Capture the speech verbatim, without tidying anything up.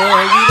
đưa